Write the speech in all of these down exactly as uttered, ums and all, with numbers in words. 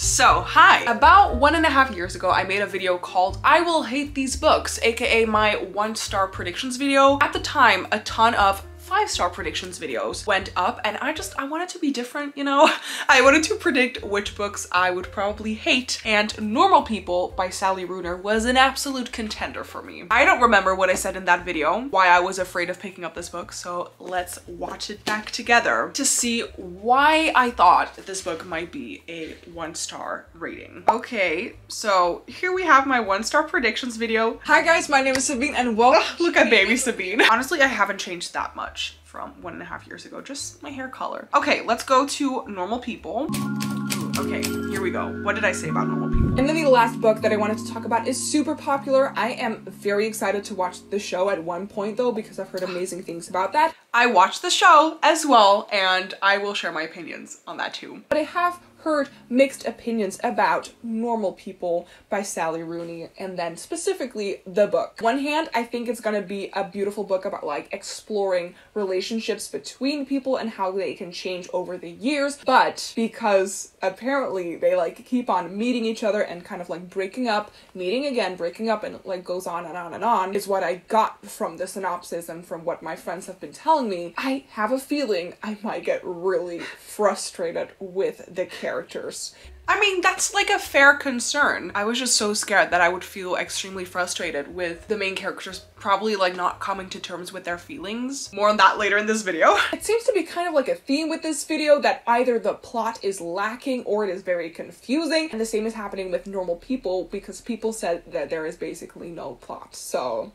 So, hi! About one and a half years ago, I made a video called I Will Hate These Books, aka my one-star predictions video. At the time, a ton of five-star predictions videos went up, and I just I wanted to be different, you know? I wanted to predict which books I would probably hate, and Normal People by Sally Rooney was an absolute contender for me. I don't remember what I said in that video, why I was afraid of picking up this book, so let's watch it back together to see why I thought that this book might be a one-star rating. Okay, so here we have my one-star predictions video. Hi guys, my name is Sabine, and welcome. Look at baby Sabine. Honestly, I haven't changed that much from one and a half years ago, just my hair color. Okay, let's go to Normal People. Ooh, okay, here we go. What did I say about Normal People? And then the last book that I wanted to talk about is super popular. I am very excited to watch the show at one point though, because I've heard amazing things about that. I watched the show as well, and I will share my opinions on that too. But I have heard mixed opinions about Normal People by Sally Rooney, and then specifically the book. On one hand, I think it's gonna be a beautiful book about like exploring relationships between people and how they can change over the years, but because apparently they like keep on meeting each other and kind of like breaking up, meeting again, breaking up, and it, like goes on and on and on, is what I got from the synopsis and from what my friends have been telling me. I have a feeling I might get really frustrated with the character. characters. I mean, that's like a fair concern. I was just so scared that I would feel extremely frustrated with the main characters probably like not coming to terms with their feelings. More on that later in this video. It seems to be kind of like a theme with this video that either the plot is lacking or it is very confusing. And the same is happening with Normal People, because people said that there is basically no plot. So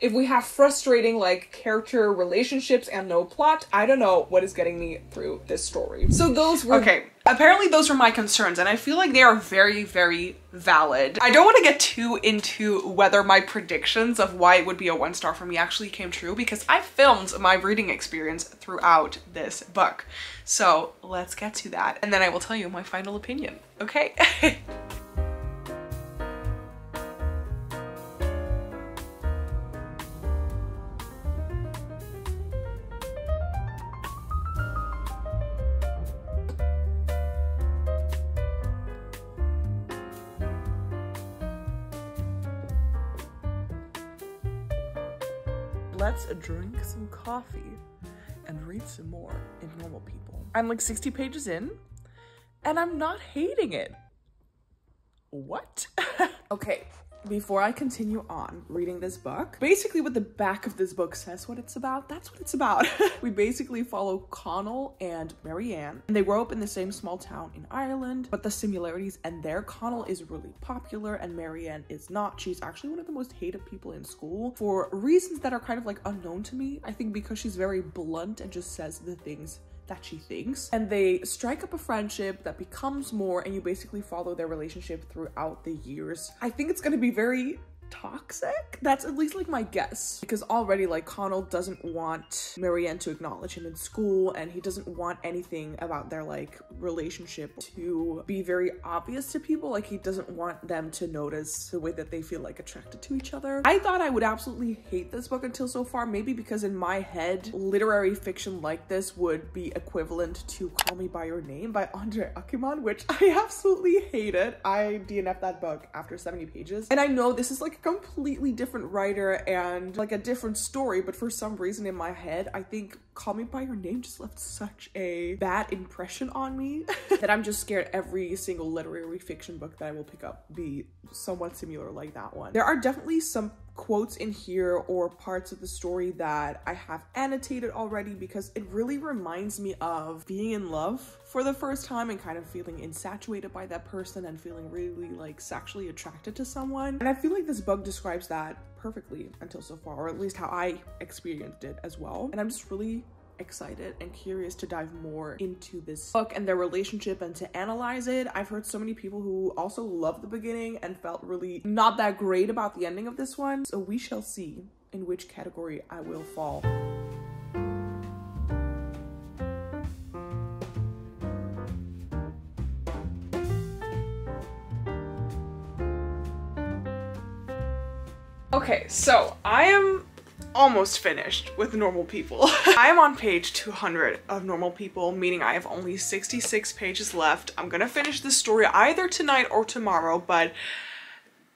if we have frustrating like character relationships and no plot, I don't know what is getting me through this story. So those were- Okay, apparently those were my concerns, and I feel like they are very, very valid. I don't want to get too into whether my predictions of why it would be a one star for me actually came true, because I filmed my reading experience throughout this book. So let's get to that, and then I will tell you my final opinion, okay? Let's drink some coffee and read some more in Normal People. I'm like sixty pages in, and I'm not hating it. What? Okay, before I continue on reading this book, basically what the back of this book says what it's about, that's what it's about. We basically follow Connell and Marianne, and they grow up in the same small town in Ireland, but the similarities end there. Connell is really popular and Marianne is not. She's actually one of the most hated people in school for reasons that are kind of like unknown to me. I think because she's very blunt and just says the things that she thinks, and they strike up a friendship that becomes more, and you basically follow their relationship throughout the years. I think it's gonna be very toxic. That's at least like my guess, because already like Connell doesn't want Marianne to acknowledge him in school, and he doesn't want anything about their like relationship to be very obvious to people. Like he doesn't want them to notice the way that they feel like attracted to each other. I thought I would absolutely hate this book until so far, maybe because in my head literary fiction like this would be equivalent to Call Me By Your Name by Andre Aciman, which I absolutely hated. I D N F'd that book after seventy pages, and I know this is like completely different writer and like a different story, but for some reason in my head I think Call Me By Your Name just left such a bad impression on me that I'm just scared every single literary fiction book that I will pick up be somewhat similar like that one. There are definitely some quotes in here or parts of the story that I have annotated already, because it really reminds me of being in love for the first time and kind of feeling infatuated by that person and feeling really like sexually attracted to someone. And I feel like this book describes that perfectly until so far, or at least how I experienced it as well. And I'm just really excited and curious to dive more into this book and their relationship and to analyze it. I've heard so many people who also loved the beginning and felt really not that great about the ending of this one. So we shall see in which category I will fall. Okay, so I am almost finished with Normal People. I am on page two hundred of Normal People, meaning I have only sixty-six pages left. I'm gonna finish this story either tonight or tomorrow, but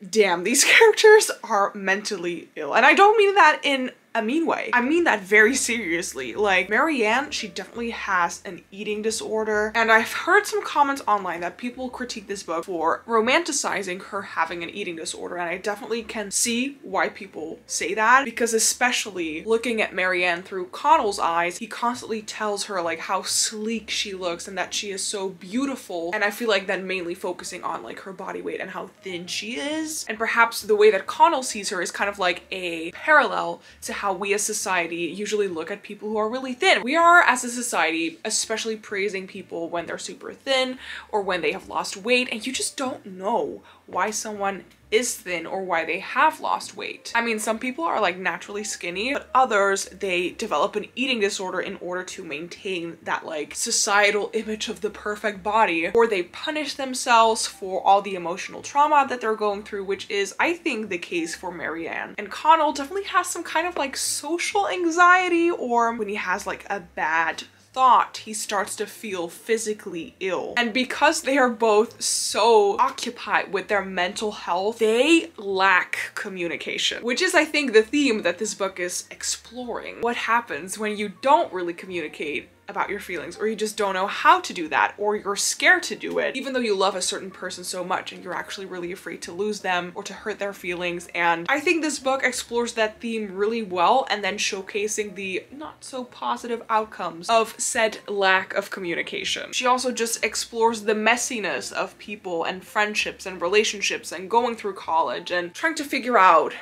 damn, these characters are mentally ill. And I don't mean that in a mean way. I mean that very seriously. Like, Marianne, she definitely has an eating disorder. And I've heard some comments online that people critique this book for romanticizing her having an eating disorder. And I definitely can see why people say that, because especially looking at Marianne through Connell's eyes, he constantly tells her like how sleek she looks and that she is so beautiful. And I feel like that mainly focusing on like her body weight and how thin she is. And perhaps the way that Connell sees her is kind of like a parallel to how how we as society usually look at people who are really thin. We are, as a society, especially praising people when they're super thin or when they have lost weight, and you just don't know why someone is thin or why they have lost weight. I mean, some people are like naturally skinny, but others, they develop an eating disorder in order to maintain that like societal image of the perfect body, or they punish themselves for all the emotional trauma that they're going through, which is, I think, the case for Marianne. And Connell definitely has some kind of like social anxiety, or when he has like a bad thought, he starts to feel physically ill. And because they are both so occupied with their mental health, they lack communication, which is, I think, the theme that this book is exploring. What happens when you don't really communicate about your feelings, or you just don't know how to do that, or you're scared to do it, even though you love a certain person so much and you're actually really afraid to lose them or to hurt their feelings. And I think this book explores that theme really well, and then showcasing the not so positive outcomes of said lack of communication. She also just explores the messiness of people and friendships and relationships and going through college and trying to figure out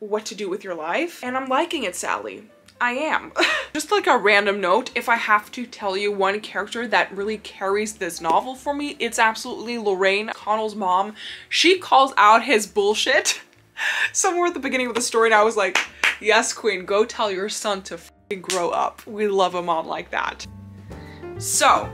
what to do with your life. And I'm liking it, Sally. I am. Just like a random note, if I have to tell you one character that really carries this novel for me, it's absolutely Lorraine, Connell's mom. She calls out his bullshit somewhere at the beginning of the story, and I was like, yes, queen, go tell your son to f***ing grow up. We love a mom like that. So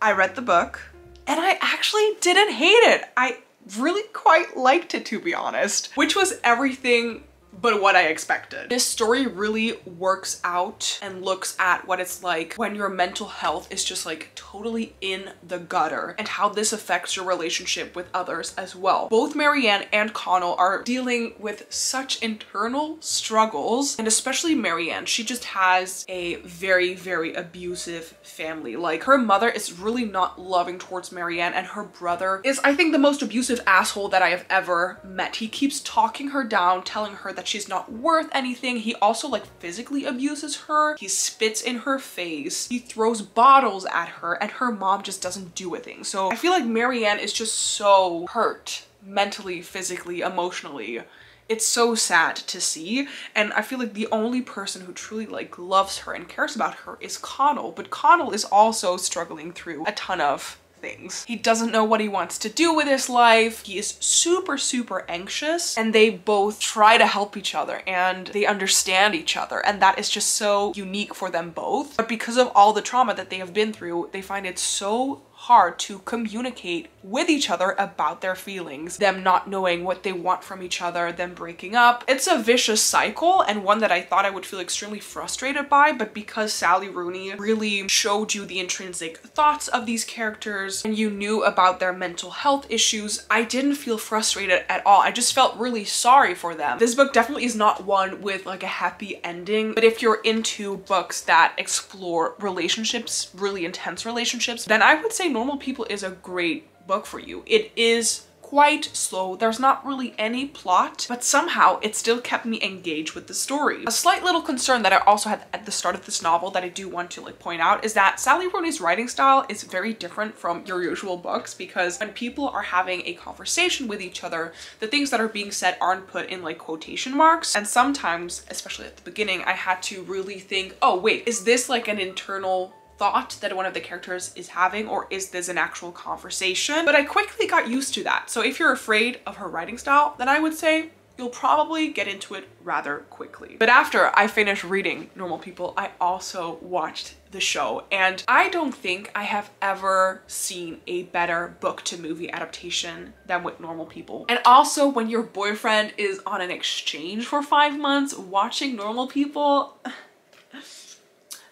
I read the book and I actually didn't hate it. I really quite liked it, to be honest, which was everything but what I expected. This story really works out and looks at what it's like when your mental health is just like totally in the gutter, and how this affects your relationship with others as well. Both Marianne and Connell are dealing with such internal struggles, and especially Marianne, she just has a very, very abusive family. Like, her mother is really not loving towards Marianne, and her brother is, I think, the most abusive asshole that I have ever met. He keeps talking her down, telling her that she's not worth anything. He also like physically abuses her. He spits in her face. He throws bottles at her, and her mom just doesn't do a thing. So I feel like Marianne is just so hurt mentally, physically, emotionally. It's so sad to see. And I feel like the only person who truly like loves her and cares about her is Connell. But Connell is also struggling through a ton of things. He doesn't know what he wants to do with his life. He is super, super anxious, and they both try to help each other and they understand each other. And that is just so unique for them both. But because of all the trauma that they have been through, they find it so hard to communicate with each other about their feelings, them not knowing what they want from each other, them breaking up. It's a vicious cycle, and one that I thought I would feel extremely frustrated by, but because Sally Rooney really showed you the intrinsic thoughts of these characters and you knew about their mental health issues, I didn't feel frustrated at all. I just felt really sorry for them. This book definitely is not one with like a happy ending, but if you're into books that explore relationships, really intense relationships, then I would say Normal People is a great book for you. It is quite slow. There's not really any plot, but somehow it still kept me engaged with the story. A slight little concern that I also had at the start of this novel that I do want to like point out is that Sally Rooney's writing style is very different from your usual books, because when people are having a conversation with each other, the things that are being said aren't put in like quotation marks. And sometimes, especially at the beginning, I had to really think, oh wait, is this like an internal thought that one of the characters is having, or is this an actual conversation? But I quickly got used to that. So if you're afraid of her writing style, then I would say you'll probably get into it rather quickly. But after I finished reading Normal People, I also watched the show. And I don't think I have ever seen a better book to movie adaptation than with Normal People. And also, when your boyfriend is on an exchange for five months watching Normal People,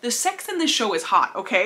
the sex in this show is hot, okay?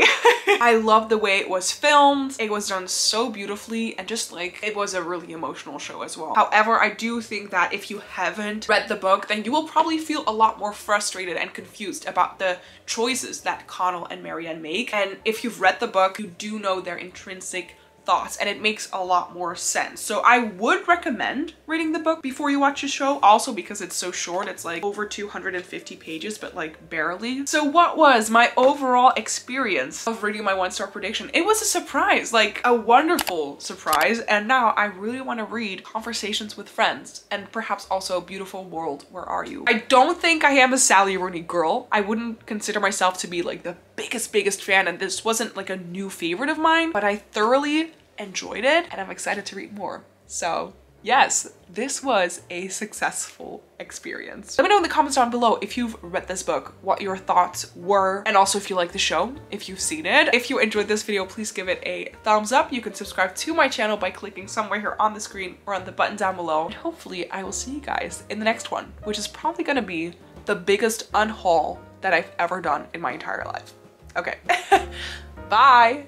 I love the way it was filmed. It was done so beautifully, and just like, it was a really emotional show as well. However, I do think that if you haven't read the book, then you will probably feel a lot more frustrated and confused about the choices that Connell and Marianne make. And if you've read the book, you do know their intrinsic thoughts, and it makes a lot more sense. So I would recommend reading the book before you watch the show, also because it's so short. It's like over two hundred fifty pages, but like barely. So what was my overall experience of reading my one-star prediction? It was a surprise, like a wonderful surprise. And now I really want to read Conversations with Friends, and perhaps also Beautiful World, Where Are You? I don't think I am a Sally Rooney girl. I wouldn't consider myself to be like the biggest, biggest fan, and this wasn't like a new favorite of mine, but I thoroughly enjoyed it, and I'm excited to read more. So yes, this was a successful experience. Let me know in the comments down below if you've read this book, what your thoughts were, and also if you like the show, if you've seen it. If you enjoyed this video, please give it a thumbs up. You can subscribe to my channel by clicking somewhere here on the screen or on the button down below. And hopefully I will see you guys in the next one, which is probably gonna be the biggest unhaul that I've ever done in my entire life. Okay, bye.